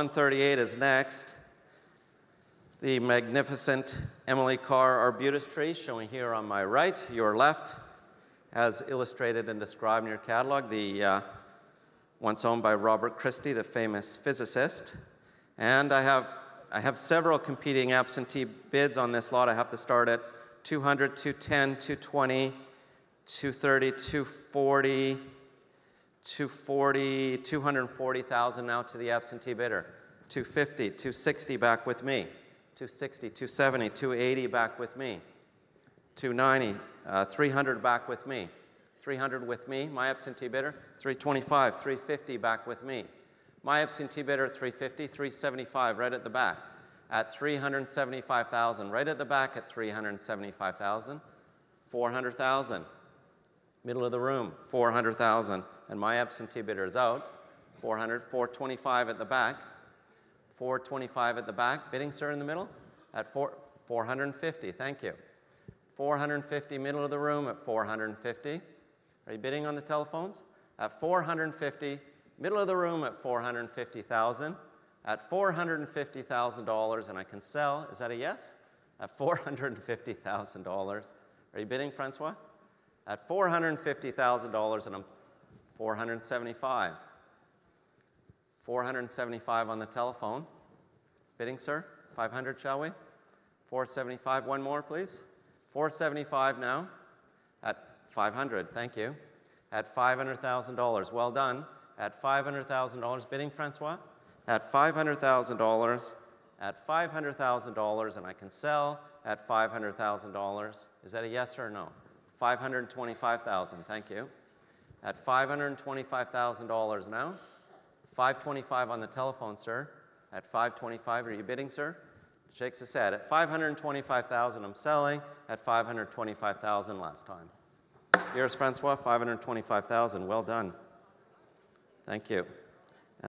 138 is next. The magnificent Emily Carr Arbutus Trees, showing here on my right, your left, as illustrated and described in your catalog, once owned by Robert Christie, the famous physicist. And I have several competing absentee bids on this lot. I have to start at 200, 210, 220, 230, 240, 240, 240,000 now to the absentee bidder, 250, 260 back with me, 260, 270, 280 back with me, 290, 300 back with me, 300 with me, my absentee bidder, 325, 350 back with me, my absentee bidder, 350, 375 right at the back, at 375,000, right at the back at 375,000, 400,000. Middle of the room, 400,000, and my absentee bidder is out, 400, 425 at the back, 425 at the back, bidding sir in the middle, at 450, thank you. 450, middle of the room at 450. Are you bidding on the telephones? At 450, middle of the room at 450,000, at $450,000, and I can sell, is that a yes? At $450,000. Are you bidding, Francois? At $450,000, and I'm 475. 475 on the telephone. Bidding, sir? 500, shall we? 475, one more, please. 475 now. At 500, thank you. At $500,000, well done. At $500,000, bidding, Francois? At $500,000, at $500,000, and I can sell at $500,000. Is that a yes or a no? 525,000, thank you. At $525,000 now. 525 on the telephone, sir. At 525, are you bidding, sir? Shakes his head. At 525,000, I'm selling. At 525,000 last time. Here's Francois, 525,000. Well done. Thank you.